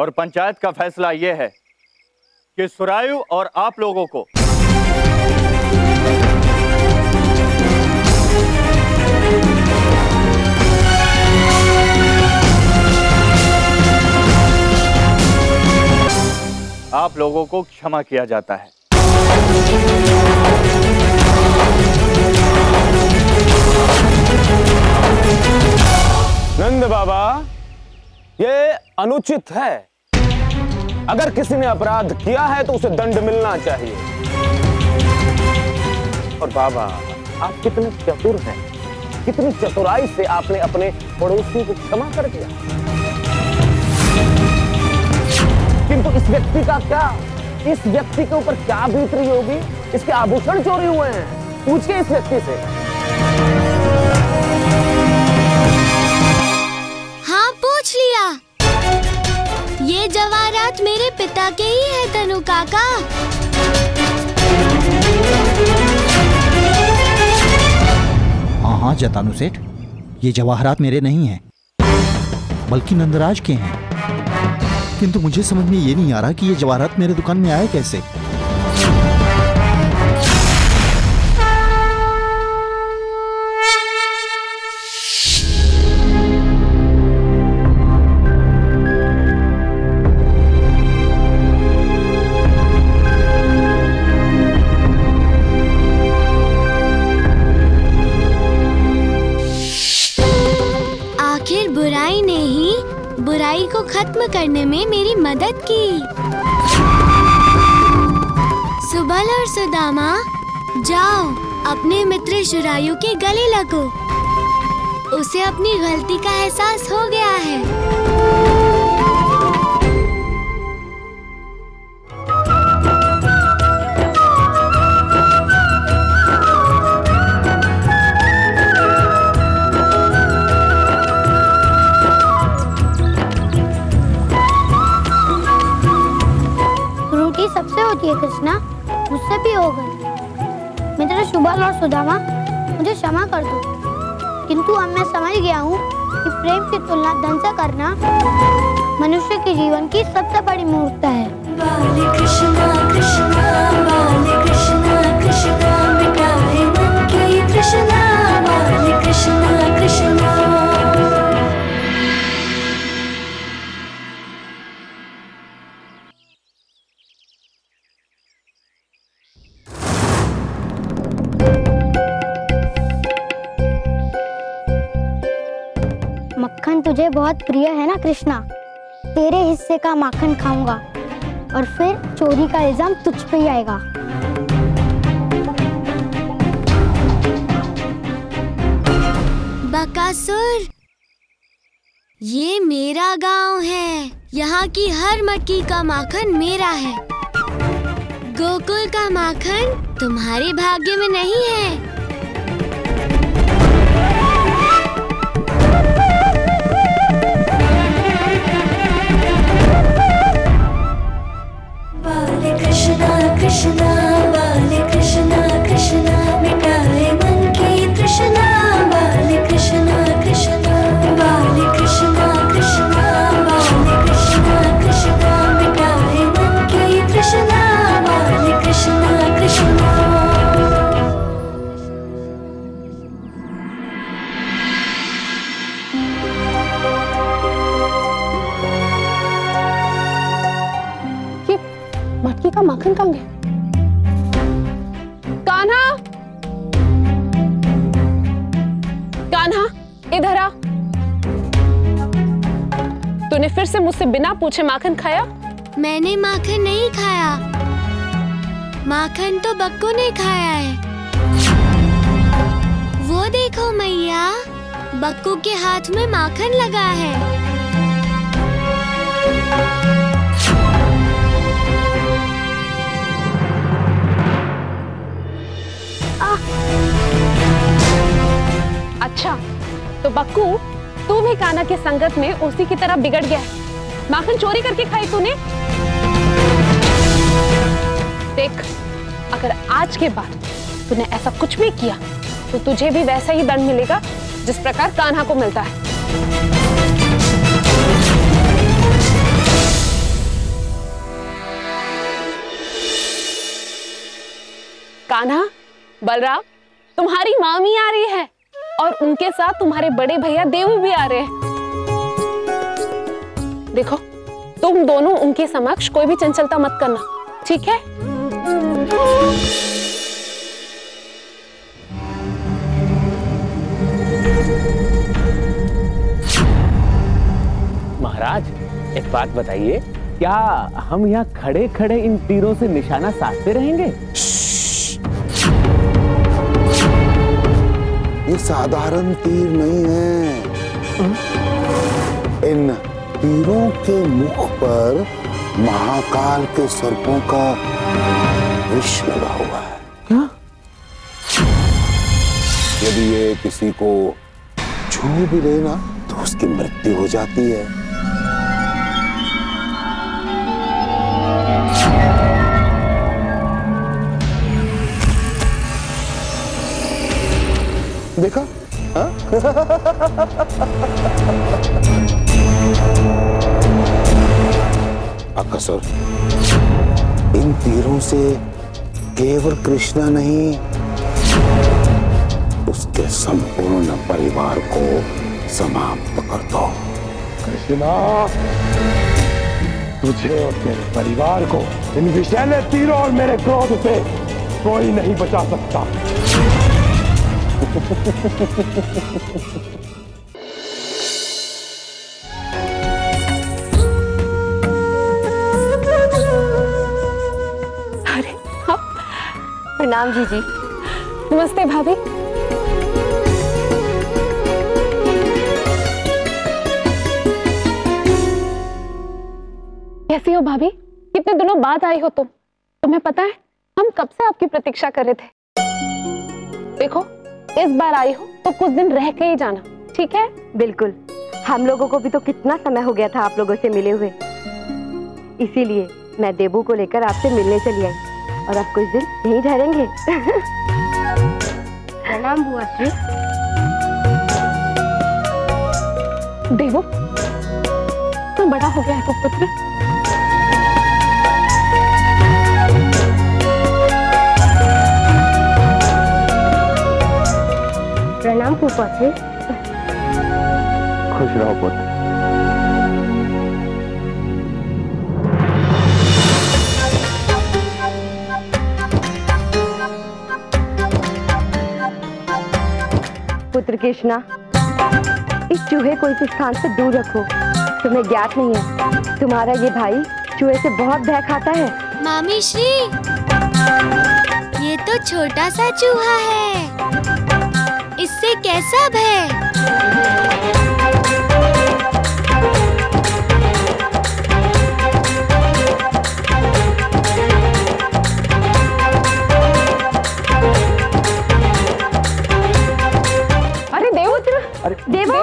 और पंचायत का फैसला यह है कि सुरायु और आप लोगों को आप लोगों को क्षमा किया जाता है। नंद बाबा, ये अनुचित है। अगर किसी ने अपराध किया है तो उसे दंड मिलना चाहिए। और बाबा, आप कितने चतुर हैं, कितनी चतुराई से आपने अपने पड़ोसी को क्षमा कर दिया। किंतु इस व्यक्ति का क्या, इस व्यक्ति के ऊपर क्या बीत रही होगी। इसके आभूषण चोरी हुए हैं, पूछिए इस व्यक्ति से। हाँ, पूछ लिया। ये जवाहरात मेरे पिता के ही है तनु काका। हाँ हाँ जतानु सेठ, ये जवाहरात मेरे नहीं हैं, बल्कि नंदराज के हैं। किंतु मुझे समझ में ये नहीं आ रहा कि ये जवाहरात मेरे दुकान में आए कैसे। को खत्म करने में मेरी मदद की। सुबल और सुदामा, जाओ अपने मित्र सुरायु के गले लगो। उसे अपनी गलती का एहसास हो गया है। कृष्णा, मुझसे भी हो गई। मित्र सुबल और सुदामा, मुझे क्षमा कर दो, किंतु अब मैं समझ गया हूँ कि प्रेम की तुलना धन से करना मनुष्य के जीवन की सबसे बड़ी मूर्खता है। कृष्णा कृष्णा कृष्णा कृष्णा कृष्णा कृष्णा। तुझे बहुत प्रिय है ना कृष्णा, तेरे हिस्से का माखन खाऊंगा और फिर चोरी का इल्जाम तुझ पे ही आएगा। बकासुर, ये मेरा गांव है, यहाँ की हर मटकी का माखन मेरा है। गोकुल का माखन तुम्हारे भाग्य में नहीं है। कृष्णा बाल कृष्णा कृष्णा मिटाए मन की तृष्णा। बाल कृष्णा कृष्णा बाल कृष्णा कृष्णा बाल कृष्णा कृष्णा मिटाए मन की तृष्णा। बाल कृष्णा कृष्णा। मटकी का माखन कहाँ गया? इधर आ। तूने फिर से मुझसे बिना पूछे माखन खाया? मैंने माखन नहीं खाया, माखन तो बक्कू ने खाया है। वो देखो मैया, बक्कू के हाथ में माखन लगा है। अच्छा तो बक्कू, तू भी कान्हा के संगत में उसी की तरह बिगड़ गया है। माखन चोरी करके खाई तूने। देख, अगर आज के बाद तूने ऐसा कुछ भी किया तो तुझे भी वैसा ही दंड मिलेगा जिस प्रकार कान्हा को मिलता है। कान्हा, बलराम, तुम्हारी मामी आ रही है और उनके साथ तुम्हारे बड़े भैया देवू भी आ रहे हैं। देखो, तुम दोनों उनके समक्ष कोई भी चंचलता मत करना, ठीक है? महाराज, एक बात बताइए, क्या हम यहाँ खड़े खड़े इन तीरों से निशाना साधते रहेंगे? ये साधारण तीर नहीं है। इन तीरों के मुख पर महाकाल के सर्पों का विष लगा हुआ है। क्या? यदि ये किसी को छू भी लेना तो उसकी मृत्यु हो जाती है। देखा? हाँ? बकासुर, इन तीरों से केवल कृष्णा नहीं, उसके संपूर्ण परिवार को समाप्त कर दो। कृष्णा, तुझे और तेरे परिवार को इन विषैले तीरों और मेरे क्रोध से कोई नहीं बचा सकता। अरे हाँ, प्रणाम जीजी। नमस्ते भाभी। कैसी हो भाभी? कितने दिनों बाद आई हो तुम। तुम्हें पता है हम कब से आपकी प्रतीक्षा कर रहे थे। देखो, इस बार आई हो तो कुछ दिन रह के ही जाना, ठीक है? बिल्कुल, हम लोगों को भी तो कितना समय हो गया था आप लोगों से मिले हुए, इसीलिए मैं देवू को लेकर आपसे मिलने चली आई और आप कुछ दिन यहीं ठहरेंगे। प्रणाम बुआ जी। देवू, तुम बड़ा हो गया है तो पुत्र। प्रणाम फूफा जी। खुश रहो पुत्र। पुत्र कृष्णा, इस चूहे को इस स्थान से दूर रखो। तुम्हें ज्ञात नहीं है, तुम्हारा ये भाई चूहे से बहुत भय खाता है। मामी श्री, ये तो छोटा सा चूहा है, इससे कैसा भय? अरे देवू, अरे देवू,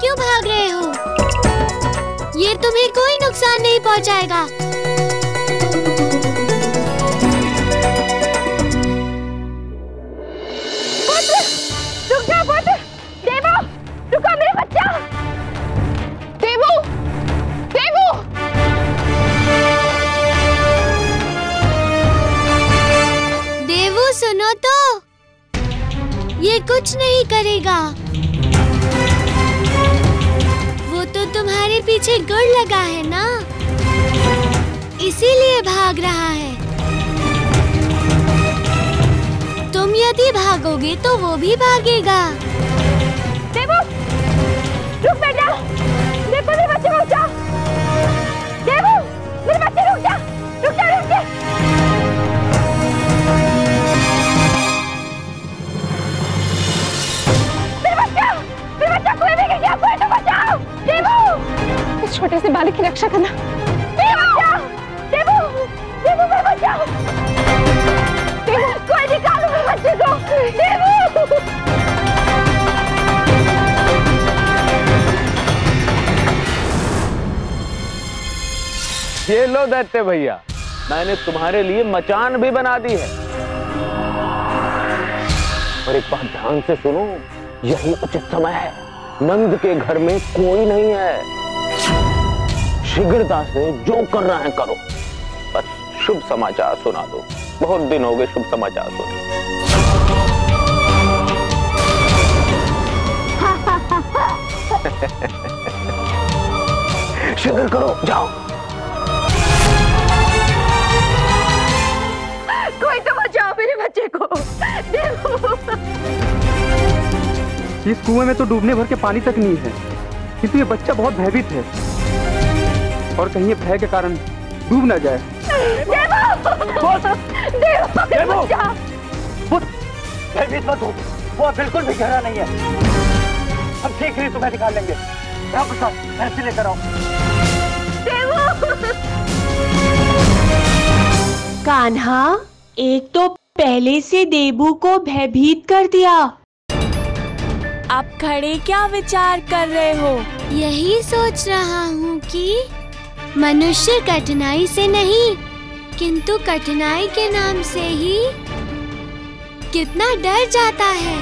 क्यों भाग रहे हो? ये तुम्हें कोई नुकसान नहीं पहुंचाएगा। पुत्र, देवू, रुको मेरे बच्चा। देवू, देवू। देवू सुनो तो, ये कुछ नहीं करेगा, तो तुम्हारे पीछे गुड़ लगा है ना, इसीलिए भाग रहा है। तुम यदि भागोगे तो वो भी भागेगा। देवू, रुक बेटा, देखो मेरे बच्चे को बचाओ। देवू, मेरे बच्चे रुक जा, रुक जा, रुक जा। मेरे बच्चा कोई भी क्या कोई तो बचाओ। देवू, इस छोटे से बालक की रक्षा करना। देवू, देवू, देवू मेरे बच्चा, देवू कोई निकालो मेरे बच्चे को। देवू। ये लो दैत्य भैया, मैंने तुम्हारे लिए मचान भी बना दी है। और एक बार ध्यान से सुनो, यही उचित समय है। नंद के घर में कोई नहीं है। शीघ्रता से जो करना है करो, बस शुभ समाचार सुना दो। बहुत दिन हो गए शुभ समाचार सुने। शीघ्र करो, जाओ। कोई तो बचाओ मेरे बच्चे को। देखो, इस कुएं में तो डूबने भर के पानी तक नहीं है, किंतु ये बच्चा बहुत भयभीत है और कहीं भय के कारण डूब ना जाए। देवो, भयभीत मत हो, वो बिल्कुल भी गहरा नहीं है। हम ठीक ही तुम्हें निकाल लेंगे। ऐसे लेकर आओ। कान्हा, एक तो पहले से देवू को भयभीत कर दिया, आप खड़े क्या विचार कर रहे हो? यही सोच रहा हूँ कि मनुष्य कठिनाई से नहीं किंतु कठिनाई के नाम से ही कितना डर जाता है।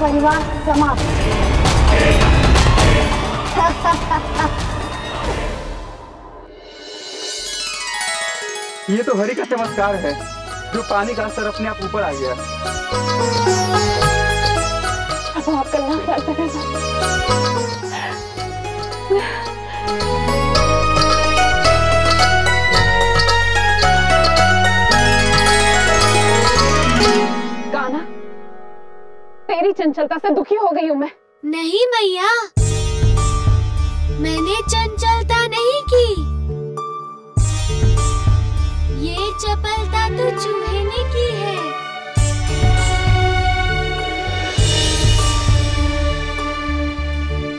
परिवार समाप्त। ये तो हरि का चमत्कार है जो पानी का असर अपने आप ऊपर आ गया। अब आप कल्याण करते हैं। तेरी चंचलता से दुखी हो गई हूँ मैं। नहीं मैया, मैंने चंचलता नहीं की। ये चपलता तो चूहे ने की है।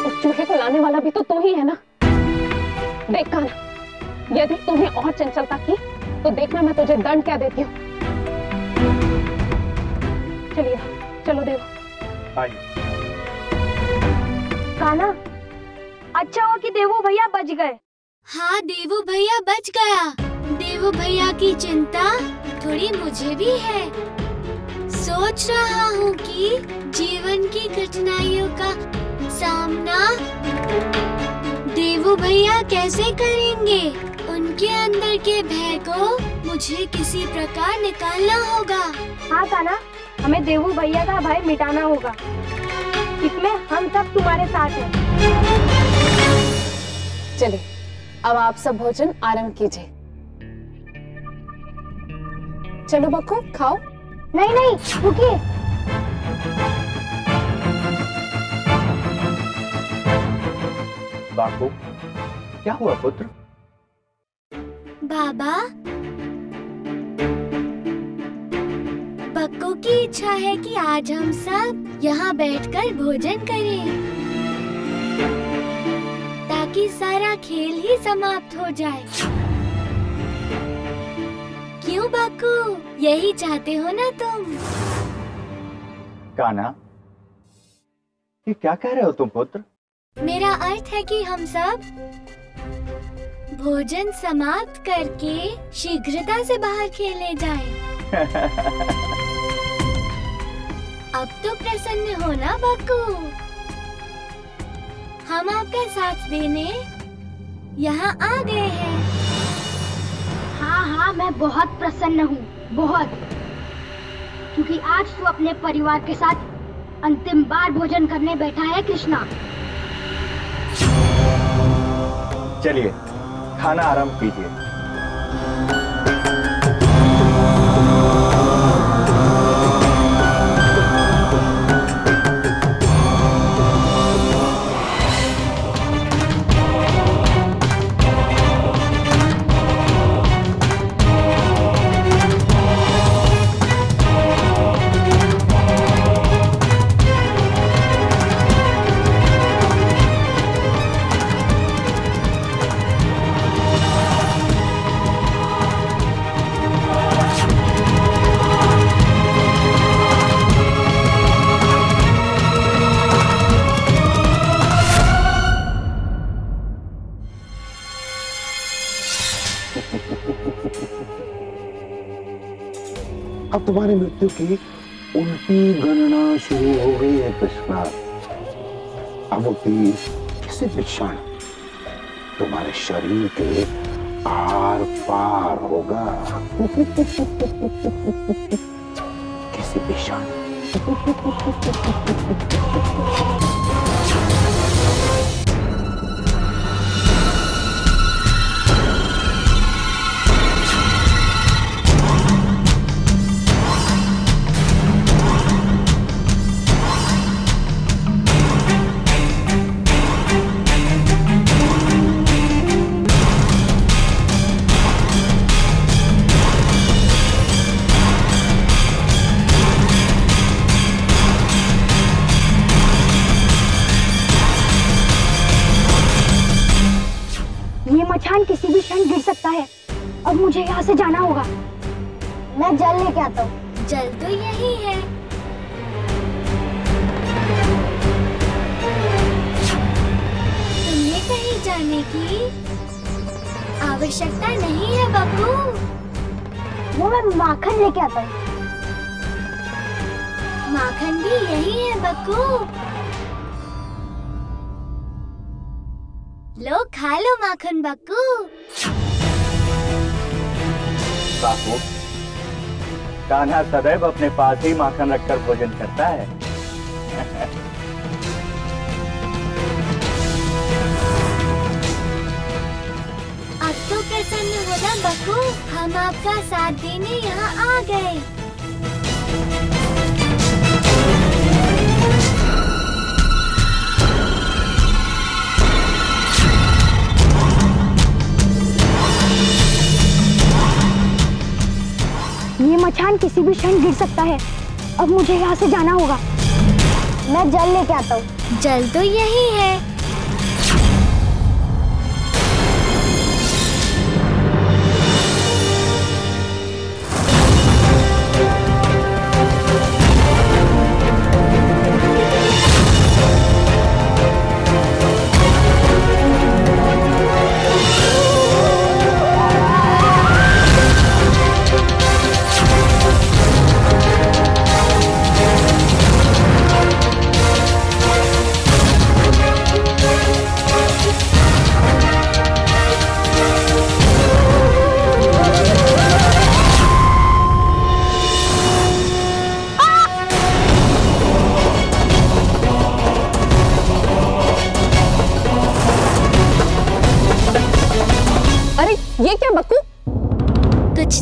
उस चूहे को लाने वाला भी तो तू ही है ना। देख कान्हा, यदि तूने और चंचलता की तो देखना मैं तुझे दंड क्या देती हूँ। चलिए, चलो देवू। कान्हा, अच्छा हुआ कि देवू भैया बच गए। हाँ, देवू भैया बच गया। देवू भैया की चिंता थोड़ी मुझे भी है। सोच रहा हूँ कि जीवन की कठिनाइयों का सामना देवू भैया कैसे करेंगे। उनके अंदर के भय को मुझे किसी प्रकार निकालना होगा। हाँ कान्हा, हमें देवू भैया का भय मिटाना होगा। इसमें हम सब तुम्हारे साथ हैं। चलिए, अब आप सब भोजन आरंभ कीजिए। चलो बक्कू, खाओ। नहीं नहीं, रुकिए। बापू, क्या हुआ पुत्र? बाबा, बक्कू की इच्छा है कि आज हम सब यहाँ बैठकर भोजन करें, ताकि सारा खेल ही समाप्त हो जाए। क्यों बक्कू, यही चाहते हो ना तुम? काना, ये क्या कह रहे हो तुम पुत्र? मेरा अर्थ है कि हम सब भोजन समाप्त करके शीघ्रता से बाहर खेलने जाएं। अब तो प्रसन्न हो ना बक्कू, हम आपका साथ देने यहाँ आ गए हैं। हाँ हाँ, मैं बहुत प्रसन्न हूँ, बहुत, क्योंकि आज तू अपने परिवार के साथ अंतिम बार भोजन करने बैठा है कृष्णा। चलिए, खाना आरंभ कीजिए। अब तुम्हारी मृत्यु की उल्टी गणना शुरू हो गई है कृष्णा। अब होती किसी भी क्षण तुम्हारे शरीर के आर पार होगा। किसी भी क्षण। मुझे यहाँ से जाना होगा। मैं जल लेके आता हूँ। जल तो यही है। तुम्हें कहीं जाने की आवश्यकता नहीं है बक्कू। वो मैं माखन लेके आता हूँ। माखन भी यही है बक्कू। लो, खा लो माखन बक्कू। बापू, कान्हा सदैव अपने पास ही माखन रखकर भोजन करता है। अब तो प्रसन्न हो ना बक्कू, हम आपका साथ देने यहाँ आ गए। ये मचान किसी भी क्षण गिर सकता है। अब मुझे यहाँ से जाना होगा। मैं जल लेके आता हूँ। जल तो यही है।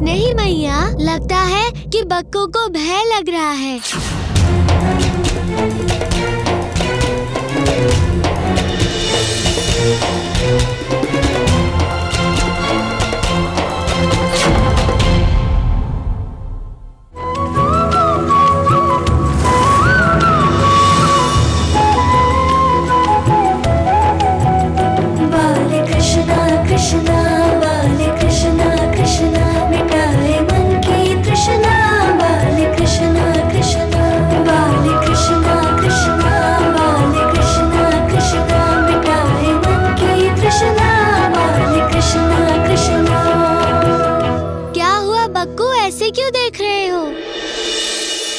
नहीं मैया, लगता है कि बक्को को भय लग रहा है।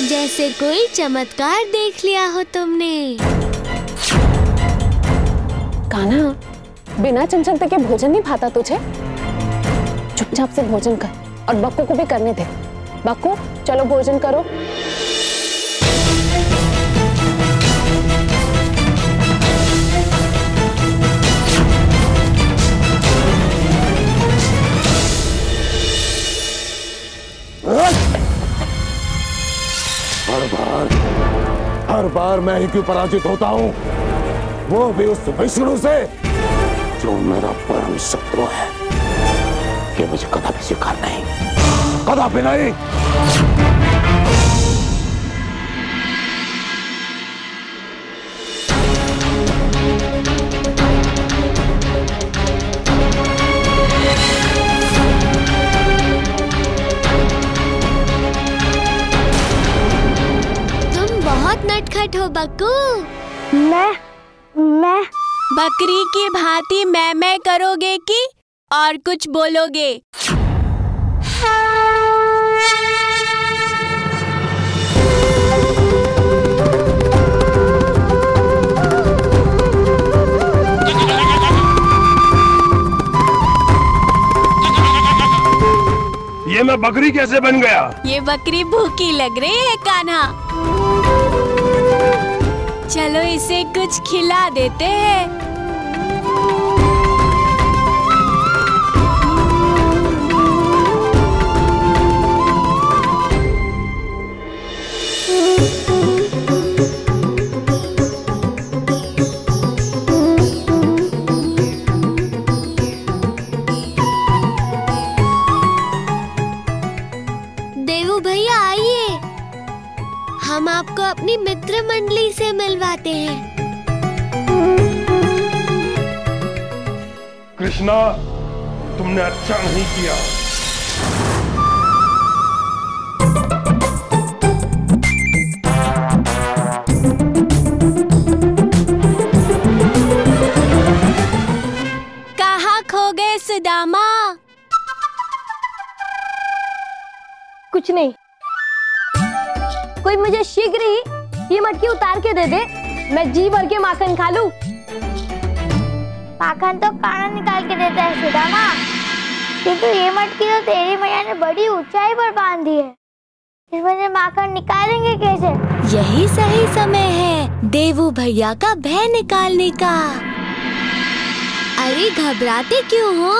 जैसे कोई चमत्कार देख लिया हो तुमने। कान्हा, बिना चंचलता के भोजन नहीं भाता तुझे। चुपचाप से भोजन कर और बक्को को भी करने दे। बक्को, चलो भोजन करो। हर बार मैं ही क्यों पराजित होता हूँ? वो भी उस विष्णु से जो मेरा परम शत्रु है। ये मुझे कदापि स्वीकार नहीं, कदापि नहीं। नटखट हो बक्कू। मैं बकरी की भांति मैं करोगे कि और कुछ बोलोगे? ये मैं बकरी कैसे बन गया? ये बकरी भूखी लग रही है कान्हा, चलो इसे कुछ खिला देते हैं। देवू भैया आइए, हम आपको अपनी मित्र मंडली से मिलवाते हैं। कृष्णा, तुमने अच्छा नहीं किया। कहाँ खो गए सुदामा? कुछ नहीं, कोई मुझे शीघ्र ही ये मटकी उतार के दे दे, मैं जी भर के माखन खा लूं। माखन तो कान्हा निकाल के देता है सुदामा, किंतु ये मटकी तो तेरी मैया ने बड़ी ऊंचाई पर बांधी है, इसमें से माखन निकालेंगे कैसे? यही सही समय है देवू भैया का भय निकालने का। अरे घबराते क्यों हो,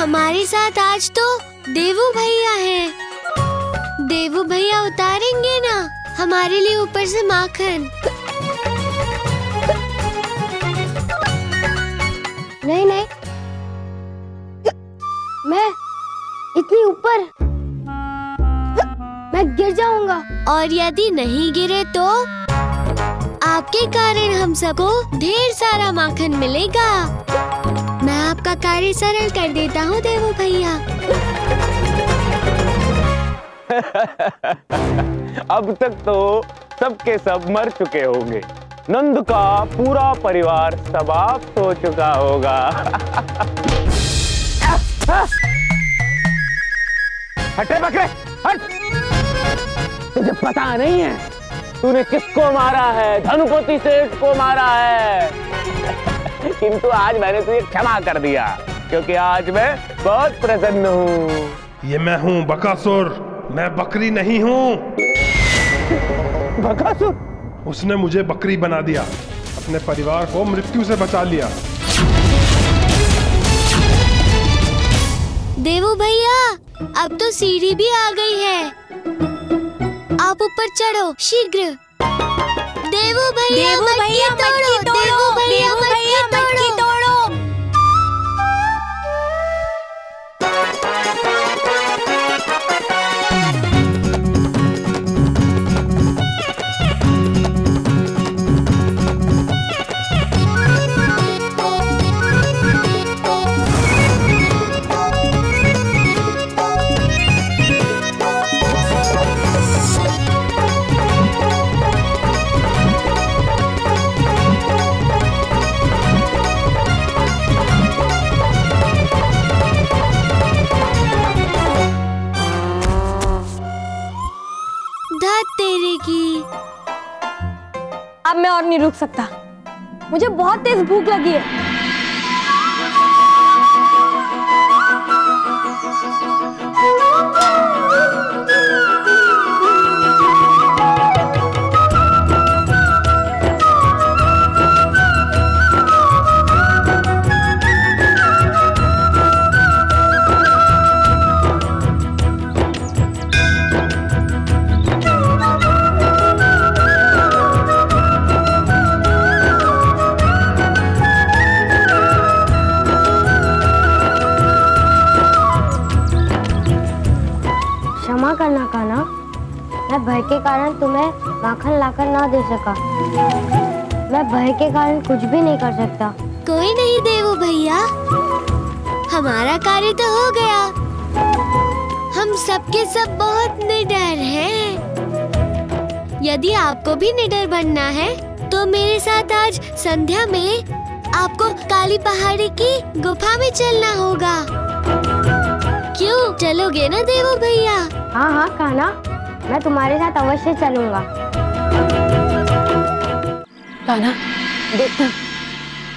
हमारे साथ आज तो देवू भैया है। देवू भैया उतारेंगे ना हमारे लिए ऊपर से माखन। नहीं, मैं इतनी ऊपर मैं गिर जाऊंगा। और यदि नहीं गिरे तो आपके कारण हम सबको ढेर सारा माखन मिलेगा। मैं आपका कार्य सरल कर देता हूँ देवू भैया। अब तक तो सबके सब मर चुके होंगे, नंद का पूरा परिवार समाप्त हो चुका होगा। हटे बकरे, हट! तुझे पता नहीं है तूने किसको मारा है? धनुपति सेठ को मारा है। किंतु आज मैंने तुझे क्षमा कर दिया क्योंकि आज मैं बहुत प्रसन्न हूँ। ये मैं हूँ बकासुर, मैं बकरी नहीं हूँ। बकासुर, उसने मुझे बकरी बना दिया, अपने परिवार को मृत्यु से बचा लिया। देवू भैया, अब तो सीढ़ी भी आ गई है, आप ऊपर चढ़ो शीघ्र। देवू भैया मटकी तोड़ो, देवू भैया मटकी तोड़ो। अब मैं और नहीं रुक सकता, मुझे बहुत तेज भूख लगी है। मैं भय के कारण तुम्हें माखन लाकर ना दे सका। मैं भय के कारण कुछ भी नहीं कर सकता। कोई नहीं देवू भैया, हमारा कार्य तो हो गया। हम सबके सब बहुत निडर हैं। यदि आपको भी निडर बनना है तो मेरे साथ आज संध्या में आपको काली पहाड़ी की गुफा में चलना होगा। क्यों, चलोगे ना देवू भैया? हाँ हाँ कान्हा, मैं तुम्हारे साथ अवश्य चलूंगा। कान्हा, देखना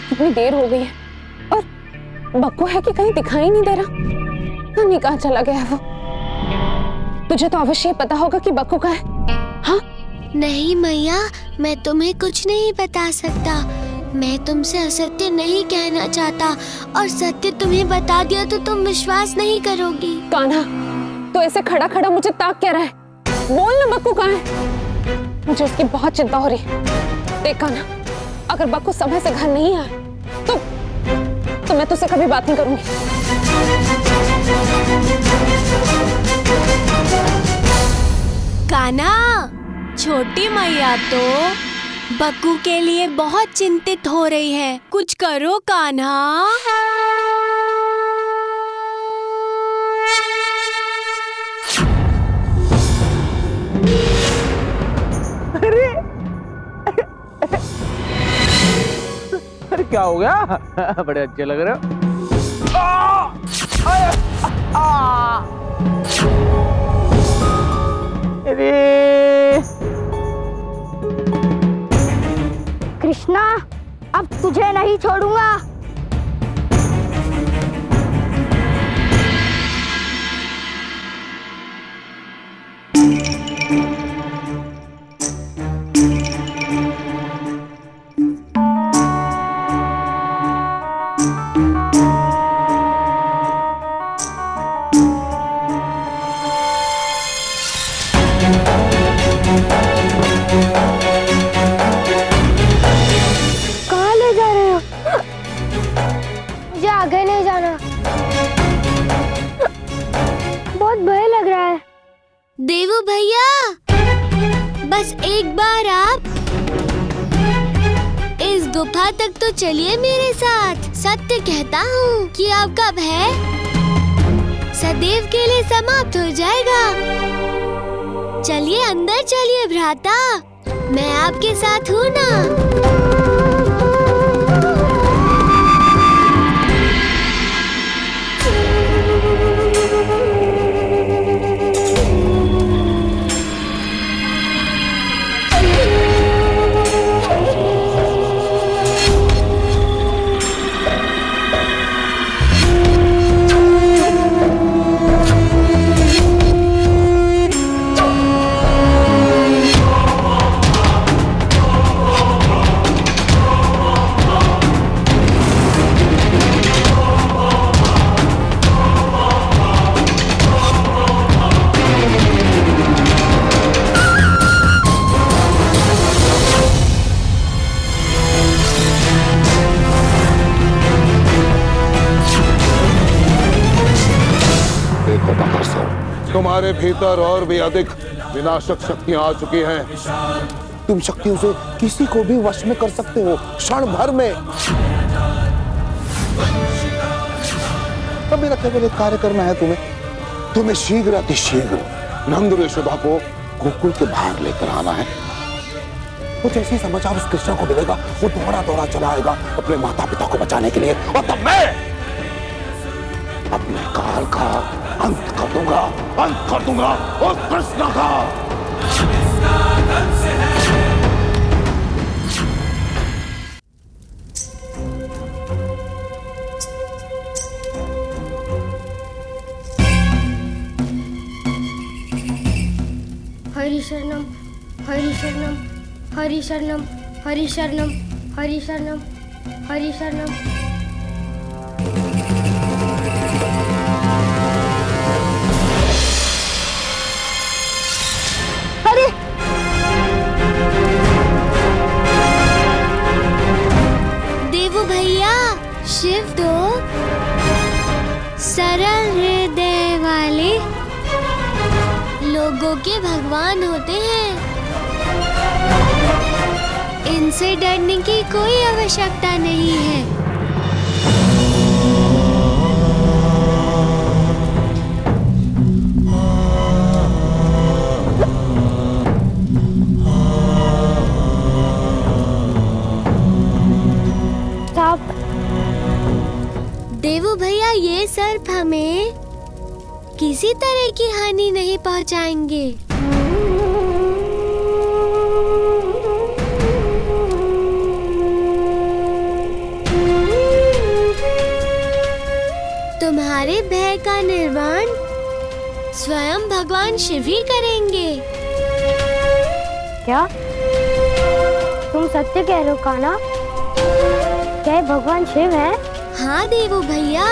कितनी देर हो गई है और बक्को है कि कहीं दिखाई नहीं दे रहा। नहीं, कहाँ चला गया वो? तुझे तो अवश्य पता होगा कि बक्को का है। हाँ? नहीं मैया, मैं तुम्हें कुछ नहीं बता सकता। मैं तुमसे असत्य नहीं कहना चाहता, और सत्य तुम्हें बता दिया तो तुम विश्वास नहीं करोगी। कान्हा, तो ऐसे खड़ा खड़ा मुझे ताक क्या रहा है? बोल ना, बक्कू कहाँ है? मुझे उसकी बहुत चिंता हो रही है। देख कान्हा, अगर बक्कू समय से घर नहीं आए तो मैं तुझसे कभी बात नहीं करूंगी। कान्हा, छोटी मैया तो बक्कू के लिए बहुत चिंतित हो रही है। कुछ करो कान्हा। क्या हो गया? बड़े अच्छे लग रहे हो। अरे कृष्णा, अब तुझे नहीं छोड़ूंगा। चलिए मेरे साथ। सत्य कहता हूँ कि आपका भय सदैव के लिए समाप्त हो जाएगा। चलिए अंदर चलिए भ्राता, मैं आपके साथ हूँ ना। तुम्हारे भीतर और भी अधिक विनाशक शक्तियां आ चुकी हैं। तुम शक्तियों से किसी को भी वश में कर सकते हो क्षण भर में। तब मेरा केवल एक कार्य करना है तुम्हें, तुम्हें शीघ्र अतिशीघ्र नंद यशोदा को गोकुल के बाहर लेकर आना है। कुछ ऐसी समाचार उस कृष्ण को मिलेगा, वो दौड़ा दौड़ा चलाएगा अपने माता पिता को बचाने के लिए, और तब मैं अपने काल का अंत कर दूंगा, अंत कर दूंगा उस कृष्ण का। हरिशरणम हरिशरणम हरि शरणम हरि शरणम हरि शरणम हरि शरणम। अरे देवू भैया, शिव दो सरल हृदय वाले लोगों के भगवान होते हैं, इनसे डरने की कोई आवश्यकता नहीं है। देवू भैया, ये सर्प हमें किसी तरह की हानि नहीं पहुंचाएंगे। तुम्हारे भय का निर्माण स्वयं भगवान शिव ही करेंगे। क्या तुम सत्य कह रहे हो कान्हा? क्या भगवान शिव है? हाँ देवू भैया,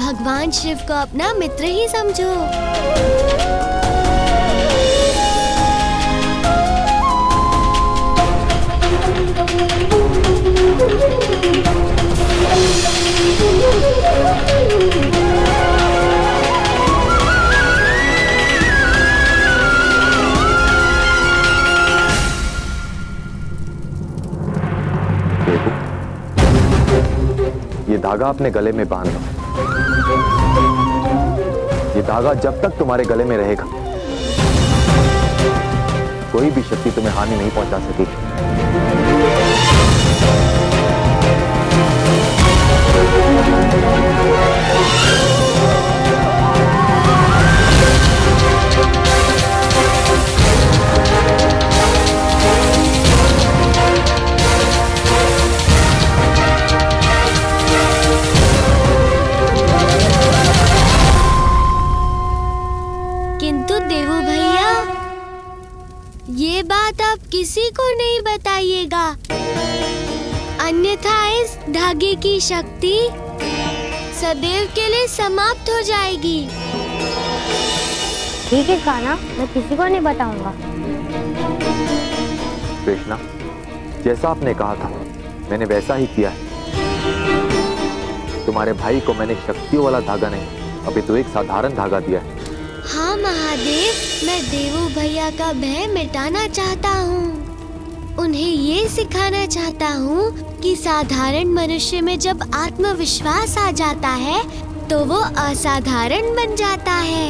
भगवान शिव को अपना मित्र ही समझो। ये धागा अपने गले में बांध लो। ये धागा जब तक तुम्हारे गले में रहेगा कोई भी शक्ति तुम्हें हानि नहीं पहुंचा सकेगी। किंतु देवू भैया, ये बात आप किसी को नहीं बताइएगा, अन्यथा इस धागे की शक्ति सदैव के लिए समाप्त हो जाएगी। ठीक है कान्हा, मैं किसी को नहीं बताऊंगा। कृष्णा, जैसा आपने कहा था मैंने वैसा ही किया है। तुम्हारे भाई को मैंने शक्तियों वाला धागा नहीं, अभी तो एक साधारण धागा दिया है। हाँ महादेव, मैं देवू भैया का भय मिटाना चाहता हूँ। उन्हें ये सिखाना चाहता हूँ कि साधारण मनुष्य में जब आत्मविश्वास आ जाता है तो वो असाधारण बन जाता है।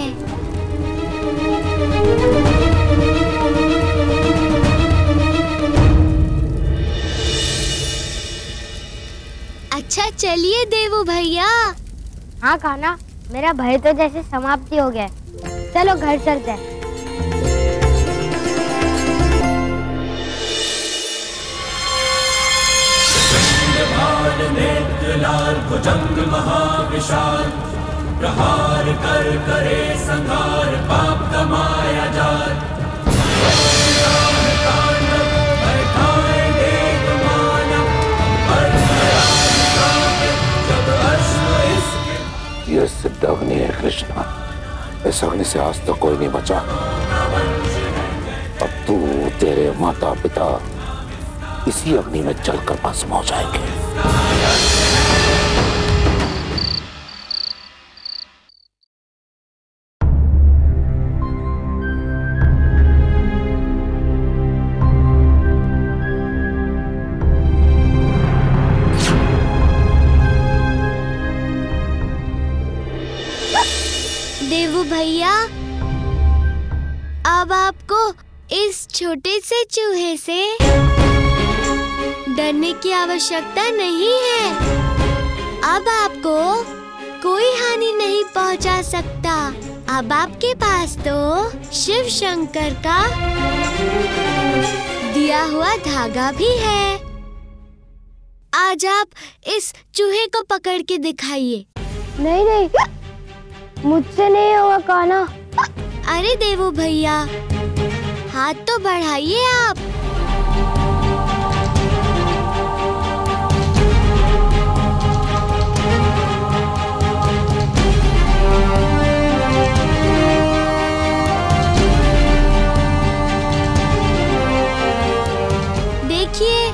अच्छा चलिए देवू भैया। हाँ कान्हा, मेरा भय तो जैसे समाप्ति हो गया, चलो घर चलते हैं। भुजंग महाविशाल प्रहार कर करे संहार पाप का माया जाल। ये सिद्ध अग्नि है कृष्णा, इस अग्नि से आज तक कोई नहीं बचा। अब तू, तेरे माता पिता इसी अग्नि में जलकर भस्म हो जाएंगे। देवू भैया, अब आपको इस छोटे से चूहे से डरने की आवश्यकता नहीं है। अब आपको कोई हानि नहीं पहुंचा सकता। अब आपके पास तो शिव शंकर का दिया हुआ धागा भी है। आज आप इस चूहे को पकड़ के दिखाइए। नहीं नहीं, मुझसे नहीं होगा कान्हा। अरे देवू भैया, हाथ तो बढ़ाइए आप। देखिए,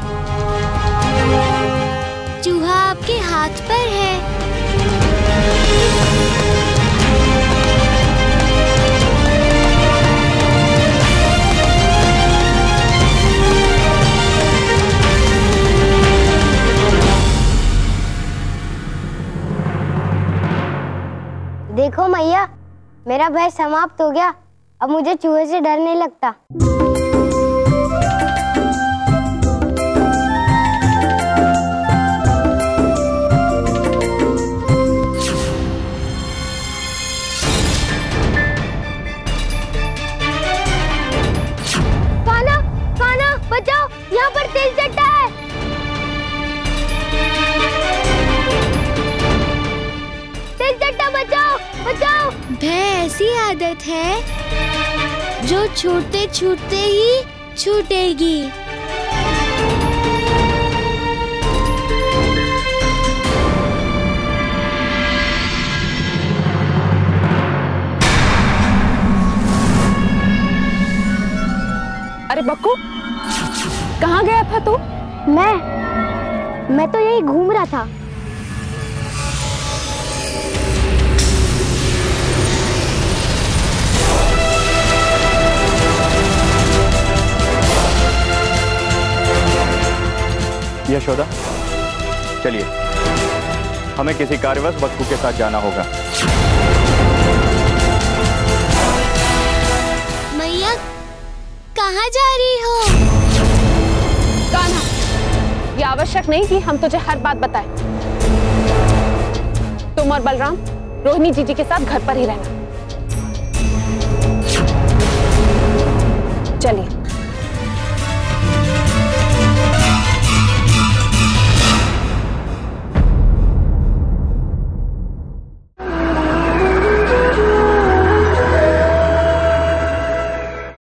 चूहा आपके हाथ पर है। देखो मैया, मेरा भय समाप्त हो गया। अब मुझे चूहे से डर नहीं लगता। कान्हा, कान्हा बचाओ, यहाँ पर तेल चट्टा है। तेल चट्टा बचाओ, बचाओ। भय ऐसी आदत है जो छूटते छूटते ही छूटेगी। अरे बक्कू, कहाँ गया था तू? मैं तो यही घूम रहा था। यशोदा, चलिए, हमें किसी कार्यवश बक्कू के साथ जाना होगा। मैया, कहाँ जा रही हो? कान्हा, यह आवश्यक नहीं कि हम तुझे हर बात बताएं। तुम और बलराम रोहिणी जीजी के साथ घर पर ही रहना। चलिए।